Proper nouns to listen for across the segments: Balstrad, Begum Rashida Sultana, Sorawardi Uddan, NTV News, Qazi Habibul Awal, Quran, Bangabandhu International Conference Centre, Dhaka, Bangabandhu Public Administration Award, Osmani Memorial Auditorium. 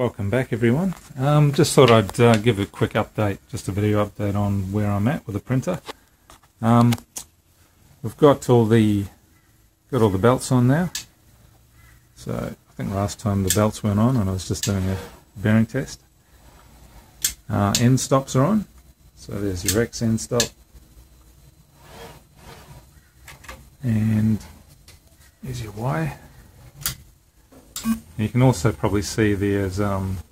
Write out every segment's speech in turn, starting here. Welcome back, everyone. Just thought I'd give a quick update, just a video update on where I'm at with the printer. We've got all the belts on now. So I think last time the belts weren't on, and I was just doing a bearing test. End stops are on, so there's your X end stop, and here's your Y. You can also probably see there's some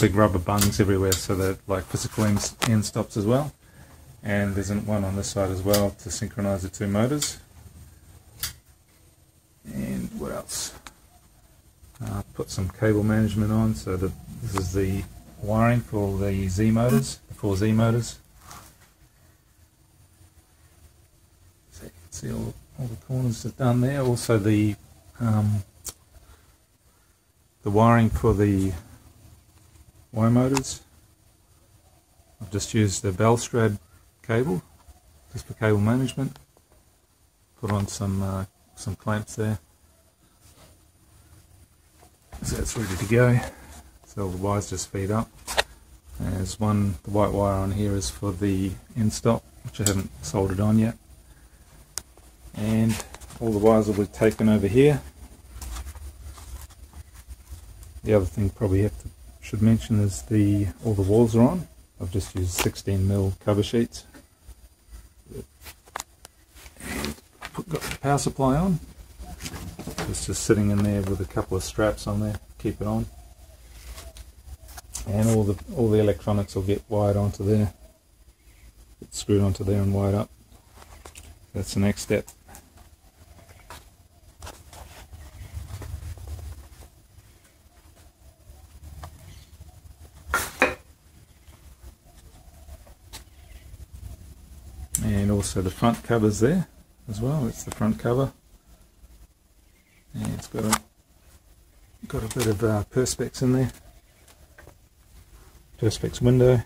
big rubber bungs everywhere, so they're like physical end stops as well. And there's one on this side as well to synchronize the two motors. And what else? Put some cable management on, so that this is the wiring for the Z motors, the 4Z motors. So you can see all the corners are done there. Also the wiring for the Y motors. I've just used the Balstrad cable just for cable management. Put on some clamps there. So that's ready to go. So all the wires just feed up. There's the white wire on here is for the end stop, which I haven't soldered on yet. And all the wires will be taken over here. The other thing probably should mention is all the walls are on. I've just used 16mm cover sheets. And got the power supply on. It's just sitting in there with a couple of straps on there to keep it on. And all the electronics will get wired onto there. It's screwed onto there and wired up. That's the next step. And also the front cover's there as well. It's the front cover, and it's got a bit of perspex in there, perspex window.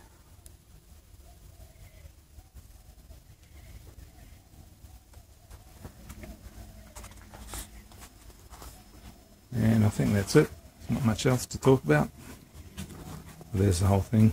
And I think that's it. There's not much else to talk about. There's the whole thing.